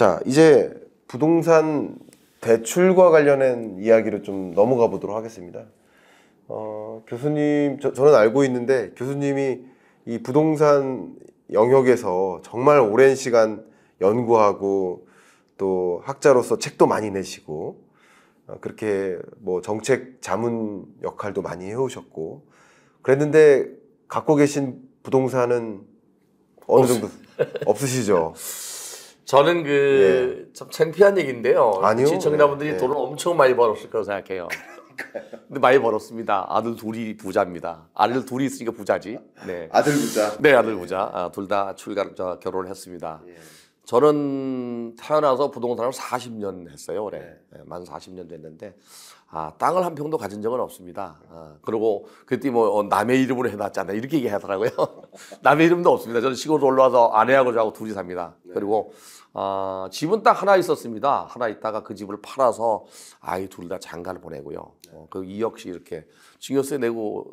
자, 이제 부동산 대출과 관련된 이야기로 좀 넘어가 보도록 하겠습니다. 교수님, 저는 알고 있는데 교수님이 이 부동산 영역에서 정말 오랜 시간 연구하고 또 학자로서 책도 많이 내시고 그렇게 뭐 정책 자문 역할도 많이 해오셨고 그랬는데 갖고 계신 부동산은 어느 정도 없으시죠? 저는 참 창피한 얘기인데요. 아니요. 시청자분들이 돈을 엄청 많이 벌었을 거라고 생각해요. 근데 많이 벌었습니다. 아들 둘이 부자입니다. 아들 둘이 있으니까 부자지. 네. 아들 부자. 네, 아들 부자. 아, 둘 다 결혼을 했습니다. 예. 저는 태어나서 부동산을 40년 했어요. 올해. 네. 만 40년 됐는데 땅을 한 평도 가진 적은 없습니다. 그리고 그때 뭐 남의 이름으로 해놨잖아요. 이렇게 얘기하더라고요. 남의 이름도 없습니다. 저는 시골로 올라와서 아내하고 저하고 둘이 삽니다. 네. 그리고 집은 딱 하나 있었습니다. 하나 있다가 그 집을 팔아서 아이 둘 다 장가를 보내고요. 그 2억씩 이렇게 증여세 내고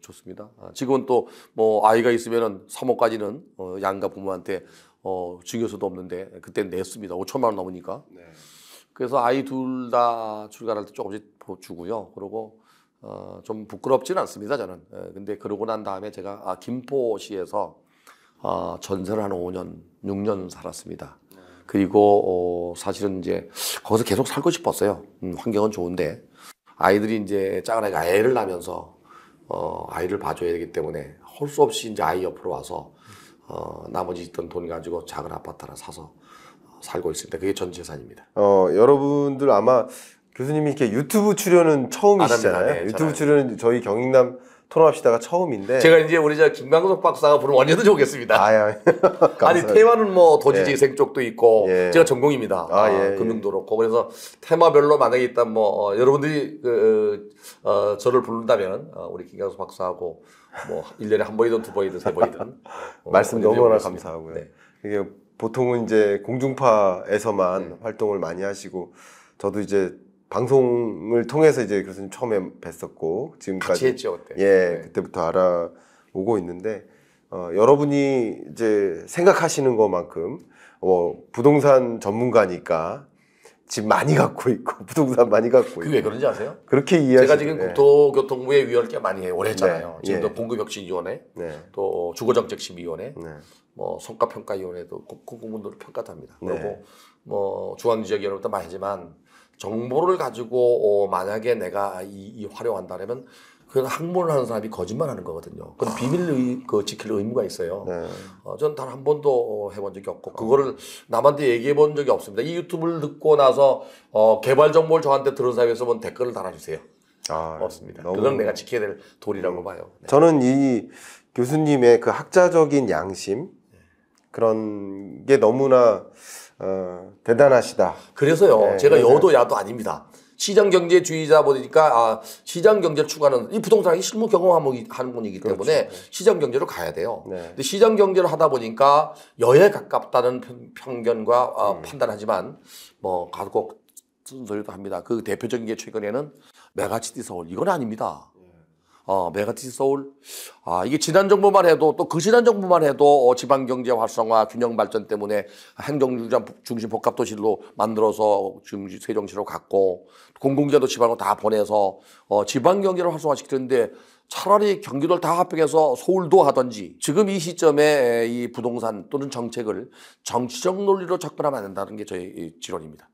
줬습니다. 지금은 또 뭐 아이가 있으면은 3억까지는 양가 부모한테 증여세도 없는데 그때 냈습니다. 5천만 원 넘으니까. 네. 그래서 아이 둘 다 출가할 때 조금씩 주고요. 그리고 좀 부끄럽지는 않습니다. 저는. 근데 그러고 난 다음에 제가 김포시에서 전세를 한 5년, 6년 살았습니다. 그리고 사실은 이제 거기서 계속 살고 싶었어요. 환경은 좋은데 아이들이 이제 작은 아이가 애를 낳으면서 아이를 봐줘야 되기 때문에 할 수 없이 이제 아이 옆으로 와서 나머지 있던 돈 가지고 작은 아파트 하나 사서 살고 있습니다. 그게 전 재산입니다. 여러분들 아마 교수님이 이렇게 유튜브 출연은 처음이시잖아요. 네, 유튜브 출연은 저희 경익남 토론합시다가 처음인데 제가 이제 우리 김광석 박사가 부른 원년도 좋겠습니다. 아니 테마는 뭐 도시재생 쪽도 있고 제가 전공입니다. 금융도 그렇고 그래서 테마별로 만약에 일단 뭐 여러분들이 저를 부른다면 우리 김광석 박사하고 뭐 1년에 한 번이든 두 번이든 세 번이든 말씀 너무나 감사하고요. 네. 이게 보통은 이제 공중파에서만 활동을 많이 하시고 저도 이제 방송을 통해서 이제 교수님 처음에 뵀었고 지금까지 같이 했죠, 그때. 그때부터 알아오고 있는데 여러분이 이제 생각하시는 것만큼 부동산 전문가니까 집 많이 갖고 있고 부동산 많이 갖고 있고 그게 왜 그런지 아세요? 그렇게 이해하시는 제가 지금 국토교통부에 위원을 많이 오래 했잖아요. 지금도 공급혁신위원회, 또 주거정책심의위원회, 뭐 성과평가위원회도 공무원들을 평가합니다. 그리고 뭐 중앙지역위원회도 많이 하지만 정보를 가지고 만약에 내가 이 활용한다면 그건 항문을 하는 사람이 거짓말하는 거거든요. 그건 비밀을 지킬 의무가 있어요. 저는 단 한 번도 해본 적이 없고 그거를 남한테 얘기해 본 적이 없습니다. 이 유튜브를 듣고 나서 개발 정보를 저한테 들은 사람에서 본 댓글을 달아주세요. 없습니다. 그건 내가 지켜야 될 도리라고 봐요. 네. 저는 이 교수님의 그 학자적인 양심 그런 게 너무나 대단하시다. 그래서요. 제가 여도 야도 아닙니다. 시장경제주의자 보니까 시장경제를 추구하는 이 부동산이 실무 경험하는 분이기 때문에 시장경제로 가야 돼요. 근데 시장경제를 하다 보니까 여에 가깝다는 편견과 판단하지만 뭐 가족 순서도 합니다. 그 대표적인 게 최근에는 메가시티 서울 이건 아닙니다. 메가시티 서울 이게 지난 정부만 해도 또 그 지난 정부만 해도 지방경제 활성화 균형 발전 때문에 행정중심 복합도시로 만들어서 지금 세종시로 갔고 공공기관도 지방으로 다 보내서 지방경제를 활성화시키는데 차라리 경기도를 다 합병해서 서울도 하든지 지금 이 시점에 이 부동산 또는 정책을 정치적 논리로 접근하면 안 된다는 게 저의 지론입니다.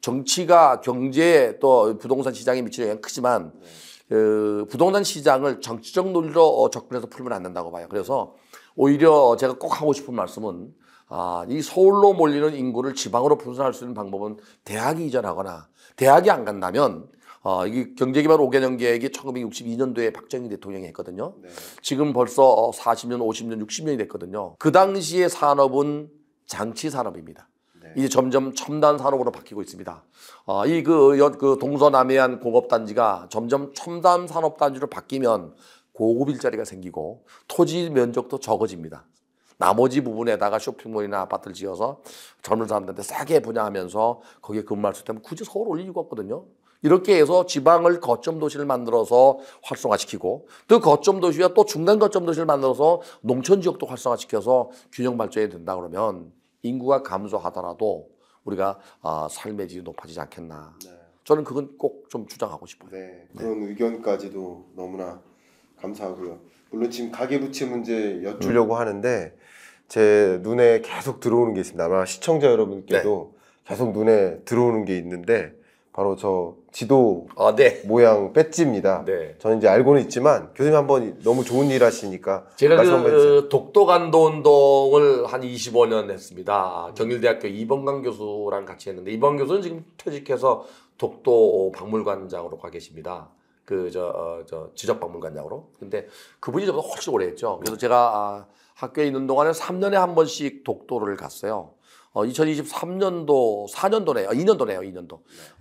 정치가 경제에 또 부동산 시장에 미치는 영향이 크지만 부동산 시장을 정치적 논리로 접근해서 풀면 안 된다고 봐요. 그래서 오히려 제가 꼭 하고 싶은 말씀은 이 서울로 몰리는 인구를 지방으로 분산할 수 있는 방법은 대학이 이전하거나 대학이 안 간다면 이게 경제개발 5개년 계획이 1962년도에 박정희 대통령이 했거든요. 지금 벌써 40년, 50년, 60년이 됐거든요. 그 당시의 산업은 장치 산업입니다. 이제 점점 첨단 산업으로 바뀌고 있습니다. 그 동서남해안 공업단지가 점점 첨단 산업단지로 바뀌면 고급 일자리가 생기고 토지 면적도 적어집니다. 나머지 부분에다가 쇼핑몰이나 아파트를 지어서 젊은 사람들한테 싸게 분양하면서 거기에 근무할 수 있다면 굳이 서울 올 이유가 없거든요. 이렇게 해서 지방을 거점 도시를 만들어서 활성화시키고 또 거점 도시와 또 중간 거점 도시를 만들어서 농촌 지역도 활성화시켜서 균형 발전이 된다 그러면 인구가 감소하더라도 우리가 삶의 질이 높아지지 않겠나. 네. 저는 그건 꼭 좀 주장하고 싶어요. 네, 그런 의견까지도 너무나 감사하고요. 물론 지금 가계부채 문제 여쭈려고 하는데 제 눈에 계속 들어오는 게 있습니다. 아마 시청자 여러분께도 네. 계속 눈에 들어오는 게 있는데 바로 저 지도 네. 모양 배지입니다. 네. 저는 이제 알고는 있지만 교수님 한번 너무 좋은 일 하시니까 제가 그 독도간도 운동을 한 25년 했습니다. 경일대학교 이범강 교수랑 같이 했는데 이범 교수는 지금 퇴직해서 독도 박물관장으로 가 계십니다. 지적박물관장으로. 근데 그분이 저보다 훨씬 오래 했죠. 그래서 제가 학교에 있는 동안에 3년에 한 번씩 독도를 갔어요. 2023년도, 2년도네요.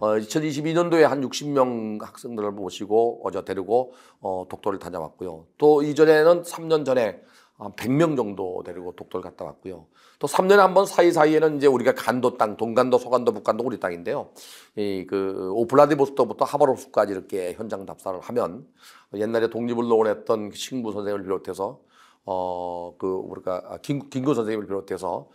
2022년도에 한 60명 학생들을 모시고 데리고 독도를 다녀왔고요. 또 이전에는 3년 전에 한 100명 정도 데리고 독도를 갔다 왔고요. 또 3년에 한 번 사이사이에는 이제 우리가 간도 땅, 동간도, 서간도, 북간도 우리 땅인데요. 오블라디보스토크부터 하바롭스크까지 이렇게 현장 답사를 하면 옛날에 독립운동을 했던 신구 선생을 비롯해서 우리가 김구 선생님을 비롯해서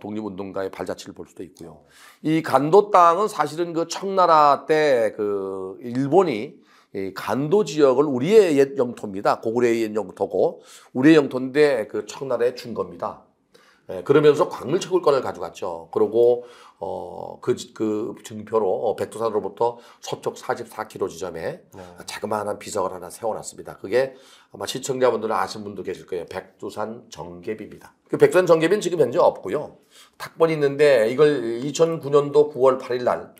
독립운동가의 발자취를 볼 수도 있고요. 이 간도 땅은 사실은 그 청나라 때 그 일본이 이 간도 지역을 우리의 옛 영토입니다. 고구려의 옛 영토고 우리의 영토인데 그 청나라에 준 겁니다. 예, 그러면서 광물채굴권을 가져갔죠. 그리고 그 증표로 백두산으로부터 서쪽 44km 지점에 자그마한 비석을 하나 세워놨습니다. 그게 아마 시청자분들은 아시는 분도 계실 거예요. 백두산 정계비입니다. 그 백두산 정계비는 지금 현재 없고요. 탁본이 있는데 이걸 2009년도 9월 8일 날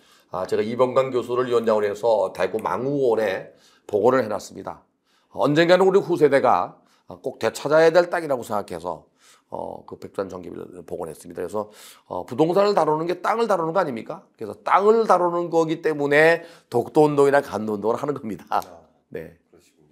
제가 이범강 교수를 위원장으로 해서 대구 망우원에 복원을 해놨습니다. 언젠가는 우리 후세대가 꼭 되찾아야 될 땅이라고 생각해서 그 백두산 정계비를 복원했습니다. 그래서 부동산을 다루는 게 땅을 다루는 거 아닙니까? 그래서 땅을 다루는 거기 때문에 독도운동이나 간도운동을 하는 겁니다. 네. 그러시군요.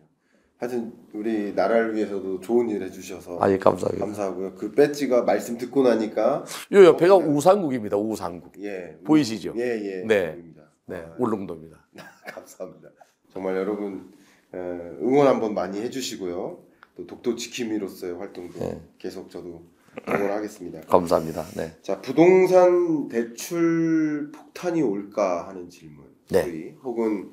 하여튼 우리 나라를 위해서도 좋은 일 해주셔서 감사합니다. 감사하고요. 그 배지가 말씀 듣고 나니까 요 옆에가 우산국입니다. 우산국. 예, 보이시죠? 예예. 예, 네. 네. 울릉도입니다. 감사합니다. 정말 여러분 응원 한번 많이 해주시고요. 독도 지킴이로서의 활동도 계속 저도 응원하겠습니다. 감사합니다. 네. 자, 부동산 대출 폭탄이 올까 하는 질문. 네. 혹은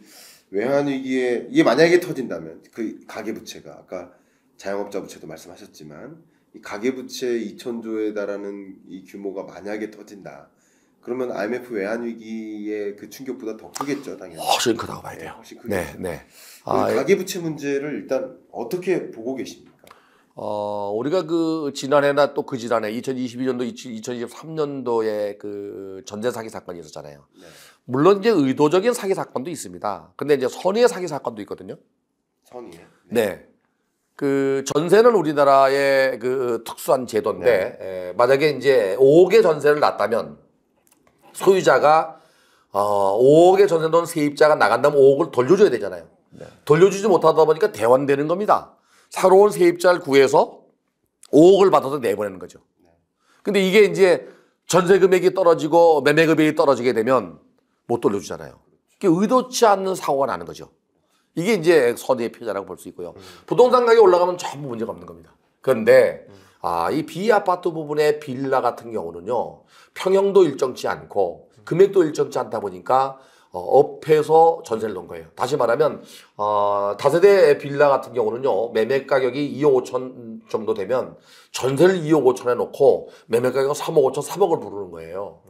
외환 위기에 이게 만약에 터진다면 그 가계부채가 아까 자영업자 부채도 말씀하셨지만 이 가계부채 2,000조에 달하는 이 규모가 만약에 터진다. 그러면 IMF 외환 위기의 그 충격보다 더 크겠죠, 당연히. 훨씬 크다고 봐야 돼요. 훨씬 크겠죠. 네, 네. 가계부채 문제를 일단 어떻게 보고 계십니까? 우리가 그 지난해나 또 그 지난해 2022년도, 2023년도에 그 전세 사기 사건이 있었잖아요. 네. 물론 이제 의도적인 사기 사건도 있습니다. 근데 이제 선의의 사기 사건도 있거든요. 선의요? 네. 네. 그 전세는 우리나라의 그 특수한 제도인데 네. 만약에 이제 5억의 전세를 놨다면 소유자가 5억의 전세 돈 세입자가 나간다면 5억을 돌려줘야 되잖아요. 네. 돌려주지 못하다 보니까 대환되는 겁니다. 새로운 세입자를 구해서 5억을 받아서 내보내는 거죠. 근데 이게 이제 전세 금액이 떨어지고 매매 금액이 떨어지게 되면 못 돌려주잖아요. 이게 의도치 않는 사고가 나는 거죠. 이게 이제 선의의 피해자라고 볼 수 있고요. 부동산 가격이 올라가면 전부 문제가 없는 겁니다. 그런데 이 비아파트 부분의 빌라 같은 경우는요. 평형도 일정치 않고 금액도 일정치 않다 보니까 업해서 전세를 놓은 거예요. 다시 말하면 다세대 빌라 같은 경우는요. 매매 가격이 2억 5천 정도 되면 전세를 2억 5천에 놓고 매매 가격은 3억 5천, 3억을 부르는 거예요.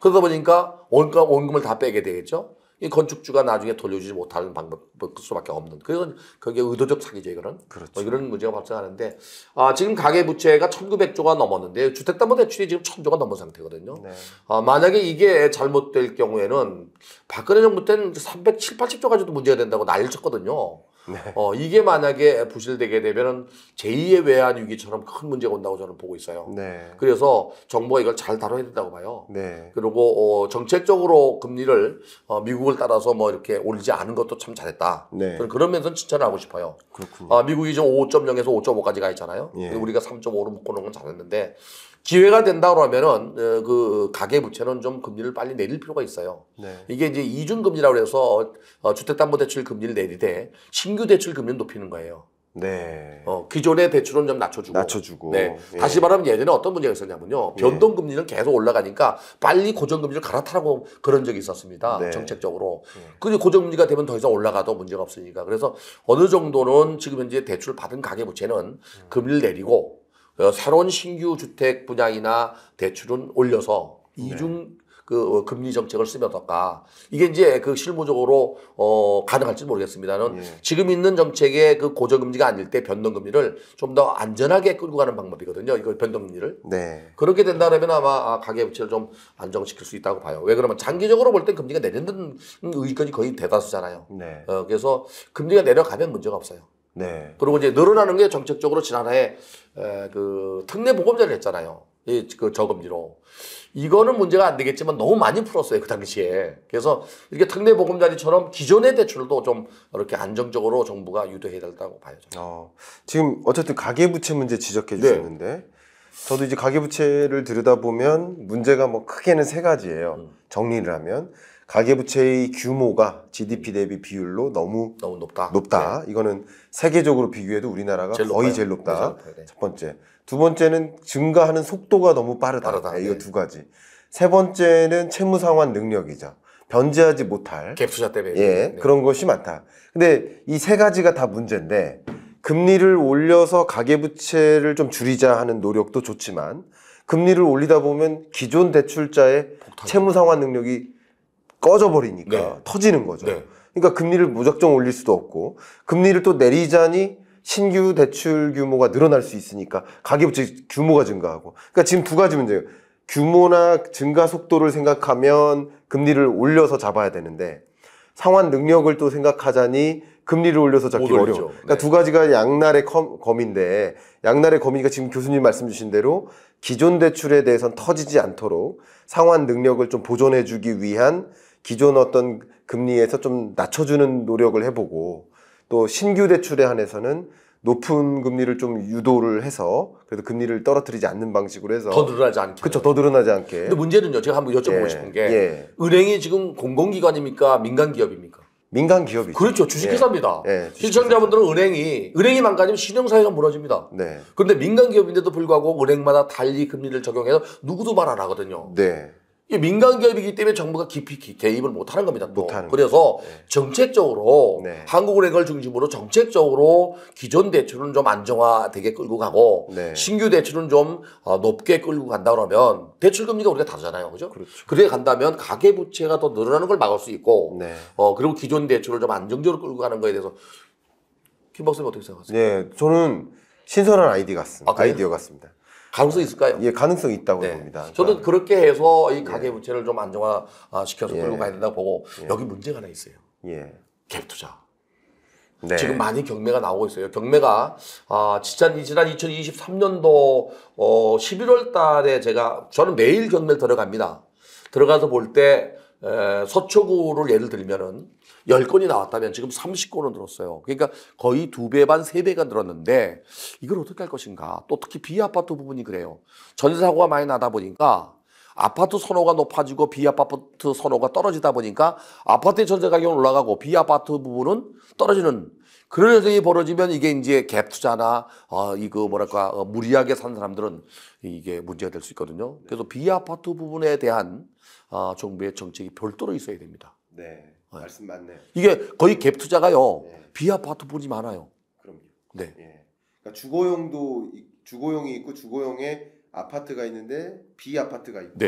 그러다 보니까 원금을 다 빼게 되겠죠. 이 건축주가 나중에 돌려주지 못하는 방법 수밖에 없는. 그게 의도적 사기죠, 이거는. 그렇죠. 이런 문제가 발생하는데 지금 가계부채가 1900조가 넘었는데 주택담보대출이 지금 1000조가 넘은 상태거든요. 네. 만약에 이게 잘못될 경우에는 박근혜 정부 때는 370, 80조까지도 문제가 된다고 난리를 쳤거든요. 네. 이게 만약에 부실되게 되면은 제2의 외환 위기처럼 큰 문제가 온다고 저는 보고 있어요. 네. 그래서 정부가 이걸 잘 다뤄야 된다고 봐요. 네. 그리고 정책적으로 금리를 미국을 따라서 뭐 이렇게 올리지 않은 것도 참 잘했다. 네. 저는 그런 면에서는 칭찬을 하고 싶어요. 그렇군요. 미국이 지금 5.0에서 5.5까지 가 있잖아요. 예. 우리가 3.5로 묶어놓은 건 잘했는데 기회가 된다 그러면은 그 가계부채는 좀 금리를 빨리 내릴 필요가 있어요. 네. 이게 이제 이준금리라고 해서 주택담보대출 금리를 내리되 신규 대출 금리를 높이는 거예요. 네. 기존의 대출은 좀 낮춰주고. 네. 예. 다시 말하면 예전에 어떤 문제가 있었냐면요. 변동금리는 계속 올라가니까 빨리 고정금리를 갈아타라고 그런 적이 있었습니다. 네. 정책적으로. 그 고정금리가 되면 더 이상 올라가도 문제가 없으니까. 그래서 어느 정도는 지금 현재 대출 받은 가계부채는 금리를 내리고 새로운 신규 주택 분양이나 대출은 올려서 이중 그 금리 정책을 쓰면 어떨까. 이게 이제 그 실무적으로 가능할지 모르겠습니다는 지금 있는 정책의 그 고정금리가 아닐 때 변동금리를 좀 더 안전하게 끌고 가는 방법이거든요. 이걸 변동금리를. 네. 그렇게 된다면 아마 가계부채를 좀 안정시킬 수 있다고 봐요. 왜 그러면 장기적으로 볼 때 금리가 내리는 의견이 거의 대다수잖아요. 네. 그래서 금리가 내려가면 문제가 없어요. 네. 그리고 이제 늘어나는 게 정책적으로 지난해 그 특례 보금자를 했잖아요. 이 그 저금리로. 이거는 문제가 안 되겠지만 너무 많이 풀었어요, 그 당시에. 그래서 이렇게 특례 보금자리처럼 기존의 대출도 좀 이렇게 안정적으로 정부가 유도해야 된다고 봐야죠. 지금 어쨌든 가계부채 문제 지적해 주셨는데 저도 이제 가계부채를 들여다보면 문제가 뭐 크게는 세 가지예요. 정리를 하면 가계부채의 규모가 GDP 대비 비율로 너무 높다. 네. 이거는 세계적으로 비교해도 우리나라가 제일 높다. 네. 첫 번째. 두 번째는 증가하는 속도가 너무 빠르다. 네. 이거 두 가지. 세 번째는 채무 상환 능력이자 변제하지 못할 갭투자 때문에 그런 것이 많다. 근데 이 세 가지가 다 문제인데 금리를 올려서 가계부채를 좀 줄이자 하는 노력도 좋지만 금리를 올리다 보면 기존 대출자의 채무 상환 능력이 꺼져버리니까 터지는 거죠. 그러니까 금리를 무작정 올릴 수도 없고 금리를 또 내리자니 신규 대출 규모가 늘어날 수 있으니까 가계부채 규모가 증가하고. 그러니까 지금 두 가지 문제예요. 규모나 증가 속도를 생각하면 금리를 올려서 잡아야 되는데 상환 능력을 또 생각하자니 금리를 올려서 잡기 어려워. 그러니까 두 가지가 양날의 검인데 양날의 검이니까 지금 교수님 말씀 주신 대로 기존 대출에 대해서는 터지지 않도록 상환 능력을 좀 보존해주기 위한 기존 어떤 금리에서 좀 낮춰주는 노력을 해보고 또 신규 대출에 한해서는 높은 금리를 좀 유도를 해서 그래도 금리를 떨어뜨리지 않는 방식으로 해서 더 늘어나지 않게. 그렇죠. 더 늘어나지 않게. 근데 문제는요. 제가 한번 여쭤보고 싶은 게 은행이 지금 공공기관입니까? 민간기업입니까? 민간기업이죠. 그렇죠. 주식회사입니다. 시청자분들은 은행이 망가지면 신용사회가 무너집니다. 그런데 민간기업인데도 불구하고 은행마다 달리 금리를 적용해서 누구도 말 안 하거든요. 이 민간기업이기 때문에 정부가 깊이 개입을 못하는 겁니다. 못하는 그래서 정책적으로 한국은행을 중심으로 정책적으로 기존 대출은 좀 안정화되게 끌고 가고 신규 대출은 좀 높게 끌고 간다 그러면 대출금리가 우리가 다르잖아요. 그죠? 그래 간다면 가계부채가 더 늘어나는 걸 막을 수 있고 그리고 기존 대출을 좀 안정적으로 끌고 가는 거에 대해서 김 박사님 어떻게 생각하세요? 저는 신선한 아이디어 같습니다. 가능성이 있을까요? 가능성이 있다고 봅니다. 저는 그렇게 해서 이 가계부채를 좀 안정화시켜서 끌고 가야 된다고 보고 여기 문제가 하나 있어요. 갭투자. 지금 많이 경매가 나오고 있어요. 경매가 지난 2023년도 11월 달에 저는 매일 경매를 들어갑니다. 들어가서 볼 때 서초구를 예를 들면은 10건이 나왔다면 지금 30건은 늘었어요. 그러니까 거의 2배 반, 3배가 늘었는데 이걸 어떻게 할 것인가. 또 특히 비아파트 부분이 그래요. 전세사고가 많이 나다 보니까 아파트 선호가 높아지고 비아파트 선호가 떨어지다 보니까 아파트의 전세 가격은 올라가고 비아파트 부분은 떨어지는 그런 현상이 벌어지면 이게 이제 갭투자나 무리하게 산 사람들은 이게 문제가 될 수 있거든요. 그래서 비아파트 부분에 대한 정부의 정책이 별도로 있어야 됩니다. 말씀 맞네요. 이게 거의 갭 투자가요. 비아파트 분이 많아요. 그럼요. 그러니까 주거용이 있고 주거용에 아파트가 있는데 비아파트가 있고.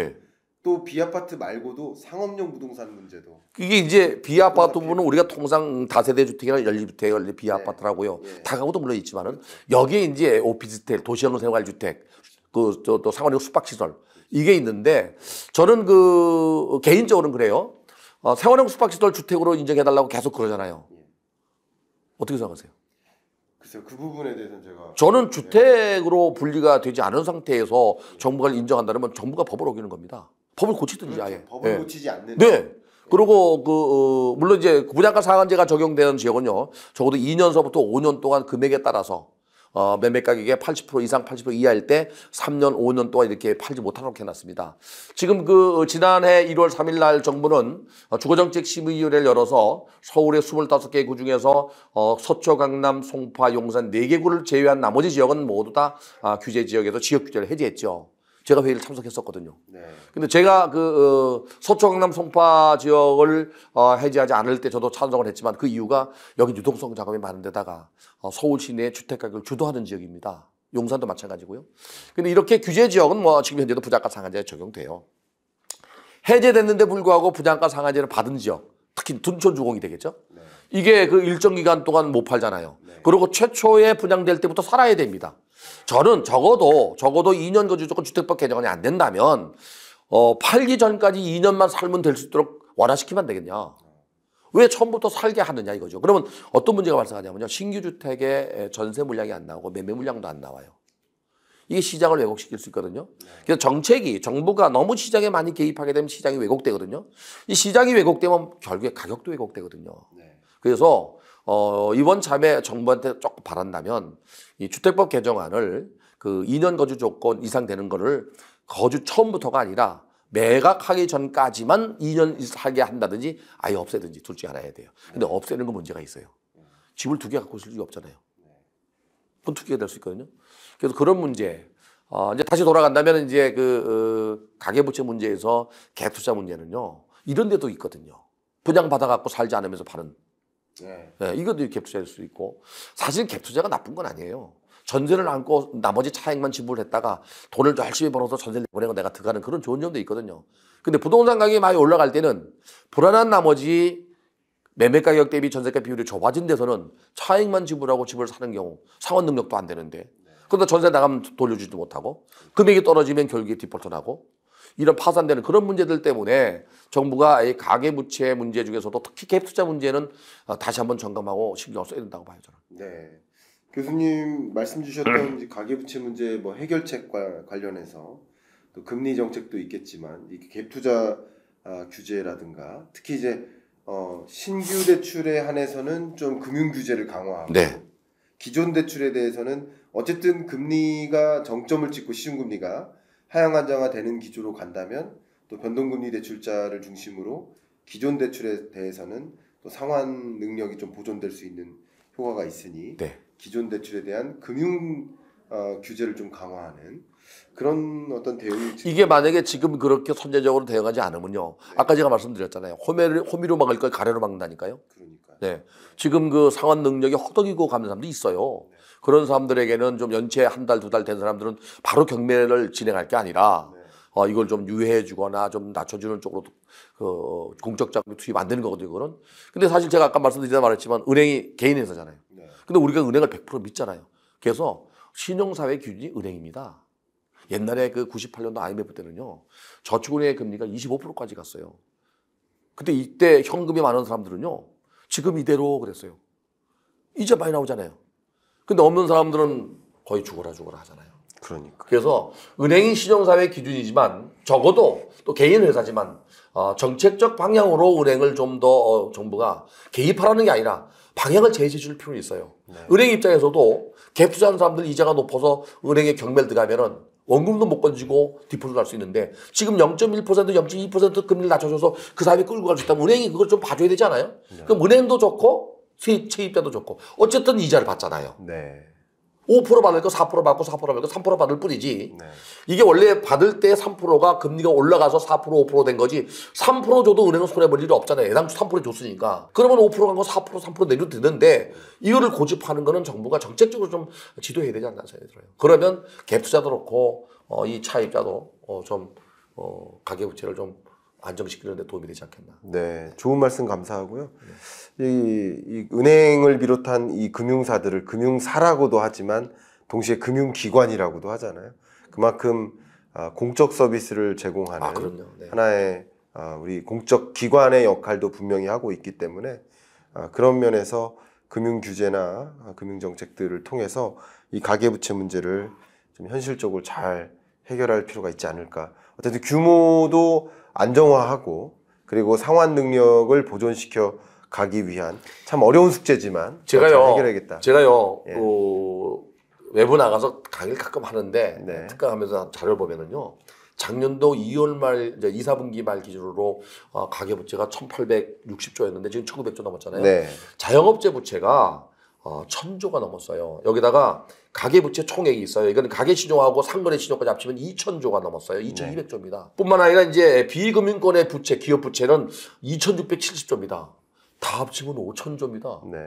또 비아파트 말고도 상업용 부동산 문제도. 이게 이제 비아파트 부분은 우리가 통상 다세대 주택이나 연립주택, 연립 비아파트라고요. 다가구도 물론 있지만은 여기에 이제 오피스텔, 도시형 생활주택, 또 상업용 숙박시설 이게 있는데 저는 개인적으로는 그래요. 생활형 숙박시설 주택으로 인정해달라고 계속 그러잖아요. 어떻게 생각하세요? 글쎄요, 그 부분에 대해서는 저는 주택으로 분리가 되지 않은 상태에서 정부가 인정한다면 정부가 법을 어기는 겁니다. 법을 고치든지 아예. 법을 고치지 않는. 그리고 물론 이제 분양가 상한제가 적용되는 지역은요, 적어도 2년서부터 5년 동안 금액에 따라서 매매 가격의 80% 이상 80% 이하일 때 3년 5년 동안 이렇게 팔지 못하도록 해놨습니다. 지금 그 지난해 1월 3일 날 정부는 주거정책 심의위원회를 열어서 서울의 25개 구 중에서 서초, 강남, 송파, 용산 4개 구를 제외한 나머지 지역은 모두 다 규제 지역에서 지역 규제를 해제했죠. 제가 회의를 참석했었거든요. 네. 근데 제가 그 서초, 강남, 송파 지역을 해제하지 않을 때 저도 찬성을 했지만 그 이유가 여기 유동성 자금이 많은 데다가 서울 시내의 주택 가격을 주도하는 지역입니다. 용산도 마찬가지고요. 근데 이렇게 규제 지역은 뭐 지금 현재도 부장가 상한제 적용돼요. 해제됐는데 불구하고 부장가 상한제를 받은 지역, 특히 둔촌주공이 되겠죠. 네. 이게 그 일정 기간 동안 못 팔잖아요. 네. 그리고 최초에 분양될 때부터 살아야 됩니다. 저는 적어도 2년 거주조건 주택법 개정안이 안 된다면 팔기 전까지 2년만 살면 될 수 있도록 완화시키면 안 되겠냐. 왜 처음부터 살게 하느냐 이거죠. 그러면 어떤 문제가 발생하냐면요. 신규 주택에 전세 물량이 안 나오고 매매 물량도 안 나와요. 이게 시장을 왜곡시킬 수 있거든요. 그래서 정부가 너무 시장에 많이 개입하게 되면 시장이 왜곡되거든요. 이 시장이 왜곡되면 결국에 가격도 왜곡되거든요. 그래서 이번 참에 정부한테 조금 바란다면 이 주택법 개정안을 그 2년 거주 조건 이상 되는 거를 거주 처음부터가 아니라 매각하기 전까지만 2년 살게 한다든지 아예 없애든지 둘 중에 하나 해야 돼요. 근데 없애는 건 문제가 있어요. 집을 2개 갖고 있을 수가 없잖아요. 그건 투기가 될 수 있거든요. 그래서 그런 문제, 이제 다시 돌아간다면 이제 그 가계부채 문제에서 갭투자 문제는요. 이런 데도 있거든요. 분양받아갖고 살지 않으면서 파는. 네. 네, 이것도 갭투자일 수 있고 사실 갭투자가 나쁜 건 아니에요. 전세를 안고 나머지 차액만 지불했다가 돈을 열심히 벌어서 전세를 내보내고 내가 들어가는 그런 좋은 점도 있거든요. 근데 부동산 가격이 많이 올라갈 때는 불안한 나머지 매매 가격 대비 전세가 비율이 좁아진 데서는 차액만 지불하고 집을 사는 경우 상환 능력도 안 되는데 그러다 전세 나가면 돌려주지도 못하고 금액이 떨어지면 결국에 디폴트 나고 이런 파산되는 그런 문제들 때문에 정부가 이 가계부채 문제 중에서도 특히 갭투자 문제는 다시 한번 점검하고 신경을 써야 된다고 봐요, 저는. 네. 교수님 말씀 주셨던 가계부채 문제 뭐 해결책과 관련해서 또 금리 정책도 있겠지만 이 갭투자 규제라든가 특히 이제 신규 대출에 한해서는 좀 금융 규제를 강화하고 네. 기존 대출에 대해서는 어쨌든 금리가 정점을 찍고 시중금리가 하향 안정화되는 기조로 간다면 또 변동금리 대출자를 중심으로 기존 대출에 대해서는 또 상환 능력이 좀 보존될 수 있는 효과가 있으니 네. 기존 대출에 대한 금융 규제를 좀 강화하는 그런 어떤 대응이 이게 만약에 지금 그렇게 선제적으로 대응하지 않으면요. 네. 아까 제가 말씀드렸잖아요. 호미로 막을 걸 가래로 막는다니까요. 그러니까요. 네. 지금 그 상환 능력이 허덕이고 가는 사람도 있어요. 네. 그런 사람들에게는 좀 연체 한 달, 두 달 된 사람들은 바로 경매를 진행할 게 아니라 네. 이걸 좀 유예해 주거나 좀 낮춰주는 쪽으로 공적 자금 투입 안 되는 거거든요. 그건. 근데 사실 제가 아까 말씀드리다 말했지만 은행이 개인 회사잖아요. 네. 근데 우리가 은행을 100% 믿잖아요. 그래서 신용사회 기준이 은행입니다. 옛날에 그 98년도 IMF 때는요. 저축은행의 금리가 25%까지 갔어요. 근데 이때 현금이 많은 사람들은요. 지금 이대로 그랬어요. 이자 많이 나오잖아요. 근데 없는 사람들은 거의 죽어라 하잖아요. 그러니까. 그래서 은행이 신용사회 기준이지만 적어도 또 개인 회사지만 정책적 방향으로 은행을 좀 더 정부가 개입하라는 게 아니라 방향을 제시해 줄 필요는 있어요. 네. 은행 입장에서도 갭투자한 사람들 이자가 높아서 은행에 경매를 들어가면은 원금도 못 건지고 디폴트 날 수 있는데 지금 0.1%, 0.2% 금리를 낮춰줘서 그 사람이 끌고 갈 수 있다면 은행이 그걸 좀 봐줘야 되지 않아요? 네. 그럼 은행도 좋고 세입자도 좋고 어쨌든 이자를 받잖아요. 네. 5% 받을 거 4% 받고 4% 받을 거 3% 받을 뿐이지. 네. 이게 원래 받을 때 3%가 금리가 올라가서 4% 5% 된 거지 3% 줘도 은행은 손해볼 일이 없잖아요. 애당초 3% 줬으니까. 그러면 5% 간 거 4% 3% 내려도 되는데 이거를 고집하는 거는 정부가 정책적으로 좀 지도해야 되지 않나 생각이 들어요. 그러면 갭투자도 그렇고 이 차입자도 좀 가계부채를 좀 안정시키는 데 도움이 되지 않겠나. 네, 좋은 말씀 감사하고요. 네. 이 은행을 비롯한 이 금융사들을 금융사라고도 하지만 동시에 금융기관이라고도 하잖아요. 그만큼 공적 서비스를 제공하는 네. 하나의 우리 공적 기관의 역할도 분명히 하고 있기 때문에 그런 면에서 금융규제나 금융정책들을 통해서 이 가계부채 문제를 좀 현실적으로 잘 해결할 필요가 있지 않을까. 어쨌든 규모도 안정화하고 그리고 상환 능력을 보존시켜 가기 위한 참 어려운 숙제지만 제가요. 해결해야겠다. 제가요. 예. 외부 나가서 강의를 가끔 하는데 네. 특강하면서 자료를 보면은요. 작년도 2월 말 이제 2, 4분기 말 기준으로 가계 부채가 1860조였는데 지금 1900조 넘었잖아요. 네. 자영업자 부채가 1000조가 넘었어요. 여기다가 가계 부채 총액이 있어요. 이건 가계 신용하고 상거래 신용까지 합치면 2000조가 넘었어요. 2200조입니다. 뿐만 아니라 이제 비금융권의 부채, 기업 부채는 2670조입니다. 다 합치면 5000조입니다. 네.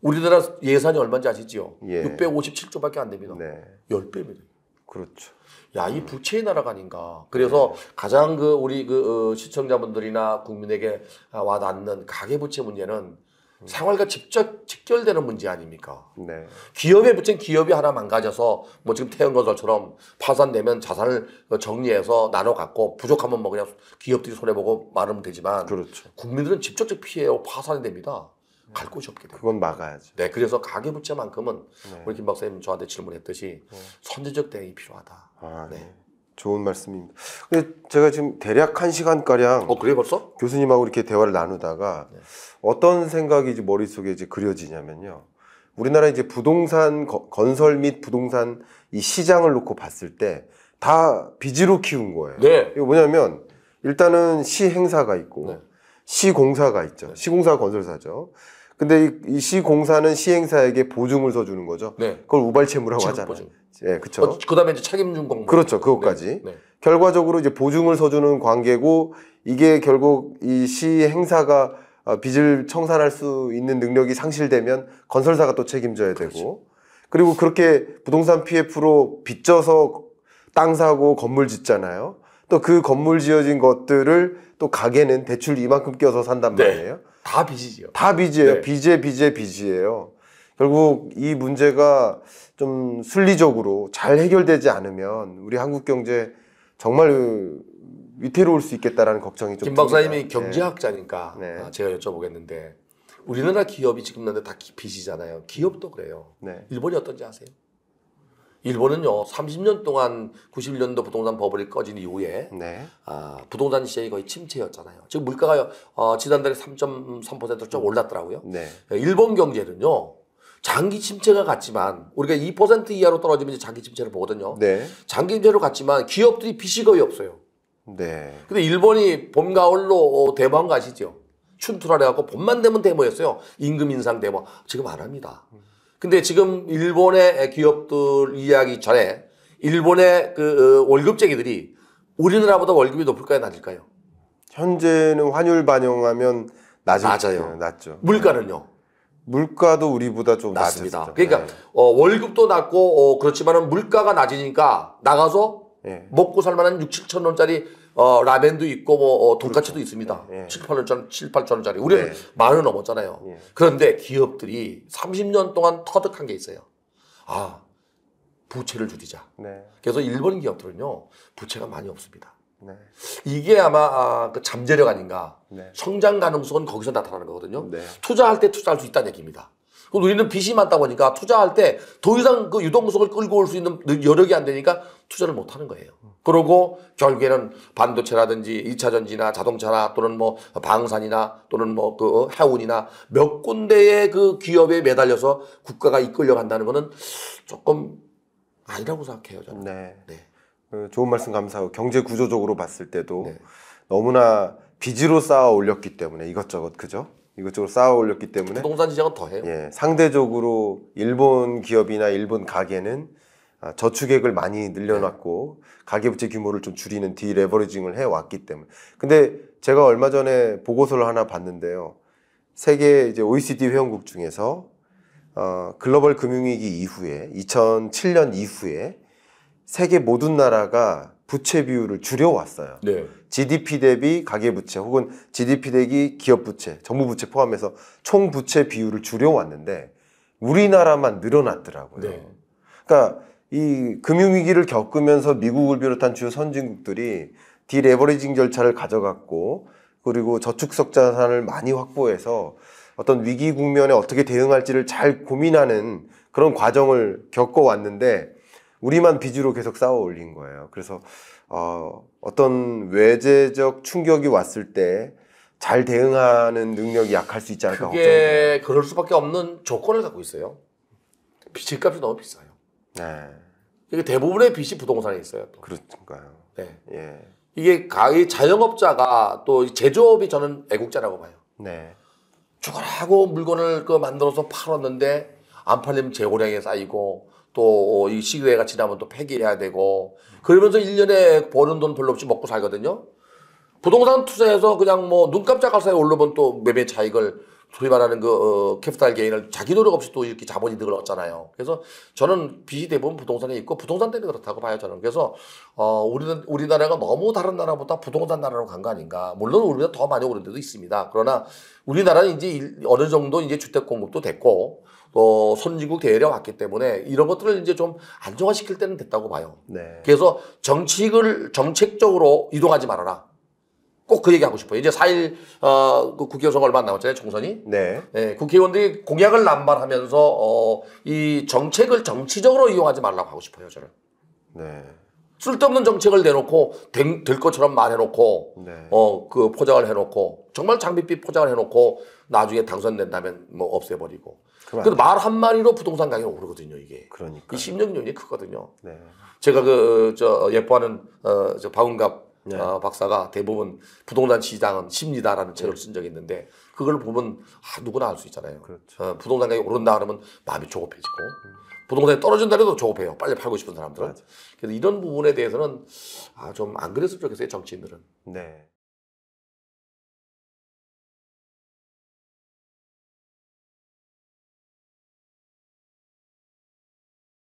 우리나라 예산이 얼마인지 아시죠? 예. 657조밖에 안 됩니다. 네. 10배입니다. 그렇죠. 야, 이 부채의 나라가 아닌가. 그래서 네. 가장 그 우리 그 시청자분들이나 국민에게 와닿는 가계 부채 문제는 생활과 직결되는 문제 아닙니까? 네. 기업의 부채는 기업이 하나 망가져서 뭐 지금 태양건설처럼 파산되면 자산을 정리해서 나눠 갖고 부족하면 뭐 그냥 기업들이 손해보고 말하면 되지만 그렇죠. 국민들은 직접적 피해로 파산이 됩니다. 갈 곳이 없게 돼요. 그건 막아야죠. 네, 그래서 가계부채만큼은 네. 우리 김 박사님 저한테 질문했듯이 네. 선제적 대응이 필요하다. 아, 네. 네. 좋은 말씀입니다. 근데 제가 지금 대략 1시간가량 그래 벌써? 교수님하고 이렇게 대화를 나누다가 네. 어떤 생각이 이제 머릿속에 이제 그려지냐면요. 우리나라 이제 부동산 건설 및 부동산 이 시장을 놓고 봤을 때 다 빚으로 키운 거예요. 네. 이거 뭐냐면 일단은 시 행사가 있고 네. 시공사가 있죠. 네. 시공사가 건설사죠. 근데 이 시공사는 시행사에게 보증을 서주는 거죠. 네. 그걸 우발채무라고 하잖아요. 예, 그렇죠. 그다음에 이제 책임증 공모. 그렇죠. 그것까지. 네. 네. 결과적으로 이제 보증을 서주는 관계고 이게 결국 이 시행사가 빚을 청산할 수 있는 능력이 상실되면 건설사가 또 책임져야 되고 그렇죠. 그리고 그렇게 부동산 PF로 빚져서 땅 사고 건물 짓잖아요. 또 그 건물 지어진 것들을 또 가게는 대출 이만큼 껴서 산단 말이에요. 네. 다 빚이죠. 다 빚이에요. 네. 빚이에요. 결국 이 문제가 좀 순리적으로 잘 해결되지 않으면 우리 한국 경제 정말 위태로울 수 있겠다라는 걱정이 좀. 김 박사님이 경제학자니까 네. 제가 여쭤보겠는데 우리나라 기업이 지금 있는데 다 빚이잖아요. 기업도 그래요. 네. 일본이 어떤지 아세요? 일본은요 30년 동안 91년도 부동산 버블이 꺼진 이후에 네. 부동산 시장이 거의 침체였잖아요. 지금 물가가 지난달에 3.3%로 좀 올랐더라고요. 네. 일본 경제는요 장기 침체가 갔지만 우리가 2% 이하로 떨어지면 이제 장기 침체를 보거든요. 네. 장기 침체로 갔지만 기업들이 빚이 거의 없어요. 네. 근데 일본이 봄 가을로 데모한 거 아시죠? 춘투라래 갖고 봄만 되면 데모였어요. 임금 인상 데모 지금 안 합니다. 근데 지금 일본의 기업들 이야기 전에 일본의 그 월급쟁이들이 우리나라보다 월급이 높을까요? 낮을까요? 현재는 환율 반영하면 낮아요. 낮죠. 물가는요? 물가도 우리보다 좀 낮습니다. 그러니까 네. 월급도 낮고 그렇지만은 물가가 낮으니까 나가서 네. 먹고 살만한 6, 7천 원짜리 라멘도 있고 뭐 돈까츠도 그렇죠. 있습니다. 예. 7, 8천 원짜리. 우리는 네. 10,000원 넘었잖아요. 예. 그런데 기업들이 30년 동안 터득한 게 있어요. 부채를 줄이자. 네. 그래서 일본 기업들은요. 부채가 많이 없습니다. 네. 이게 아마 그 잠재력 아닌가. 네. 성장 가능성은 거기서 나타나는 거거든요. 네. 투자할 때 투자할 수 있다는 얘기입니다. 그럼 우리는 빚이 많다 보니까 투자할 때 더 이상 그 유동성을 끌고 올 수 있는 여력이 안 되니까 투자를 못 하는 거예요. 그러고 결국에는 반도체라든지 2차 전지나 자동차나 또는 뭐 방산이나 또는 뭐 그 해운이나 몇 군데의 그 기업에 매달려서 국가가 이끌려 간다는 거는 조금 아니라고 생각해요, 저는. 네. 네. 좋은 말씀 감사하고 경제 구조적으로 봤을 때도 네. 너무나 빚으로 쌓아 올렸기 때문에 이것저것 그죠? 이것저것 쌓아 올렸기 때문에 부동산 시장은 더해요. 예, 상대적으로 일본 기업이나 일본 가게는 저축액을 많이 늘려놨고 네. 가계부채 규모를 좀 줄이는 디레버리징을 해왔기 때문에. 근데 제가 얼마 전에 보고서를 하나 봤는데요. 세계 이제 OECD 회원국 중에서 글로벌 금융위기 이후에 2007년 이후에 세계 모든 나라가 부채 비율을 줄여왔어요. 네. GDP 대비 가계부채 혹은 GDP 대비 기업부채, 정부부채 포함해서 총 부채 비율을 줄여왔는데 우리나라만 늘어났더라고요. 네. 그러니까 이 금융위기를 겪으면서 미국을 비롯한 주요 선진국들이 디레버리징 절차를 가져갔고 그리고 저축적 자산을 많이 확보해서 어떤 위기 국면에 어떻게 대응할지를 잘 고민하는 그런 과정을 겪어왔는데 우리만 빚으로 계속 쌓아 올린 거예요. 그래서 어떤 외재적 충격이 왔을 때 잘 대응하는 능력이 약할 수 있지 않을까. 그게 걱정돼요. 그럴 수밖에 없는 조건을 갖고 있어요. 빚값이 너무 비싸요. 네. 이게 대부분의 빚이 부동산에 있어요. 또. 그렇군가요. 네. 예. 이게 가히 자영업자가 또 제조업이 저는 애국자라고 봐요. 네. 죽어라고 물건을 그 만들어서 팔았는데 안 팔리면 재고량이 쌓이고 또 이 시기회가 지나면 또 폐기해야 되고 그러면서 1년에 버는 돈 별로 없이 먹고 살거든요. 부동산 투자해서 그냥 뭐 눈 깜짝할 사이에 올라본 또 매매 차익을 소위 말하는 그 캐피탈 게인을 자기 노력 없이 또 이렇게 자본이득을 얻잖아요. 그래서 저는 빚이 대부분 부동산에 있고 부동산 때문에 그렇다고 봐요. 저는 그래서 우리나라가 너무 다른 나라보다 부동산 나라로 간 거 아닌가. 물론 우리보다 더 많이 오른 데도 있습니다. 그러나 우리나라는 이제 어느 정도 이제 주택 공급도 됐고 또 선진국 대열에 왔기 때문에 이런 것들을 이제 좀 안정화시킬 때는 됐다고 봐요. 네. 그래서 정책적으로 이동하지 말아라. 꼭 그 얘기하고 싶어요. 이제 4.1 그 국회 선거 얼마 안 남았잖아요. 총선이. 네. 네. 국회의원들이 공약을 남발하면서 이 정책을 정치적으로 이용하지 말라고 하고 싶어요. 저는. 네. 쓸데없는 정책을 내놓고 될 것처럼 말해놓고 네. 그 포장을 해놓고 정말 장밋빛 포장을 해놓고 나중에 당선된다면 뭐 없애버리고. 그 말 한마디로 부동산 가격이 오르거든요. 이게. 그러니까. 이 심정 요인이 크거든요. 네. 제가 그 저 예뻐하는 저 박은갑 네. 박사가 대부분 부동산 시장은 심리다라는 책을 쓴 적이 있는데 그걸 보면 누구나 알 수 있잖아요. 그렇죠. 부동산 가격이 오른다 그러면 마음이 조급해지고 부동산이 떨어진다 해도 조급해요. 빨리 팔고 싶은 사람들은. 맞아. 그래서 이런 부분에 대해서는 좀 안 그랬으면 좋겠어요. 정치인들은. 네.